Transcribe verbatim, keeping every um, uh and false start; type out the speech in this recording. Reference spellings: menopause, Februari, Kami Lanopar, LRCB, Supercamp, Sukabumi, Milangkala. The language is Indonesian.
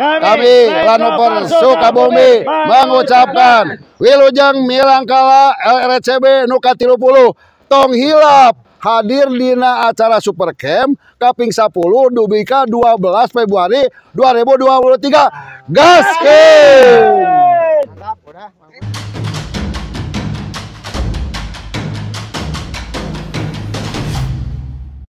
Kami, Kami Lanopar Sukabumi mengucapkan wilujeng Milangkala L R C B nuka tilu puluh tong hilap hadir dina acara Supercamp kaping sepuluh dubika dua belas Februari dua ribu dua puluh tiga gaskeun.